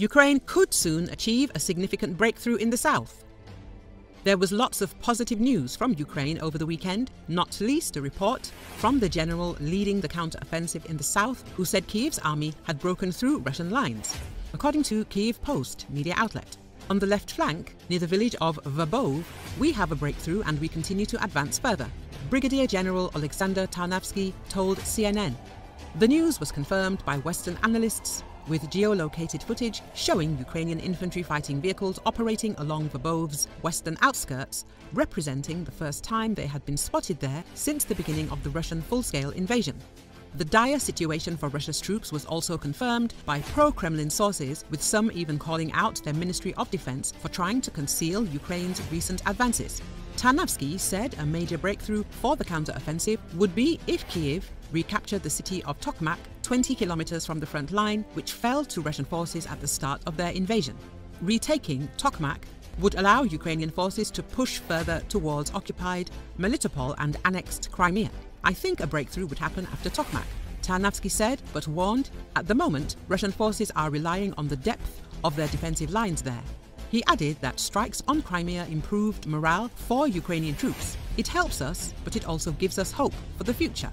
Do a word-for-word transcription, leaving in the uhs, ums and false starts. Ukraine could soon achieve a significant breakthrough in the south. There was lots of positive news from Ukraine over the weekend, not least a report from the general leading the counter-offensive in the south, who said Kyiv's army had broken through Russian lines, according to Kyiv Post media outlet. On the left flank, near the village of Verbove, we have a breakthrough and we continue to advance further, Brigadier General Oleksandr Tarnavsky told C N N. The news was confirmed by Western analysts, with geolocated footage showing Ukrainian infantry fighting vehicles operating along Verbove's western outskirts, representing the first time they had been spotted there since the beginning of the Russian full-scale invasion. The dire situation for Russia's troops was also confirmed by pro-Kremlin sources, with some even calling out their Ministry of Defense for trying to conceal Ukraine's recent advances. Tarnavsky said a major breakthrough for the counter-offensive would be if Kyiv recaptured the city of Tokmak, twenty kilometers from the front line, which fell to Russian forces at the start of their invasion. Retaking Tokmak would allow Ukrainian forces to push further towards occupied Melitopol and annexed Crimea. I think a breakthrough would happen after Tokmak, Tarnavsky said, but warned, at the moment, Russian forces are relying on the depth of their defensive lines there. He added that strikes on Crimea improved morale for Ukrainian troops. It helps us, but it also gives us hope for the future.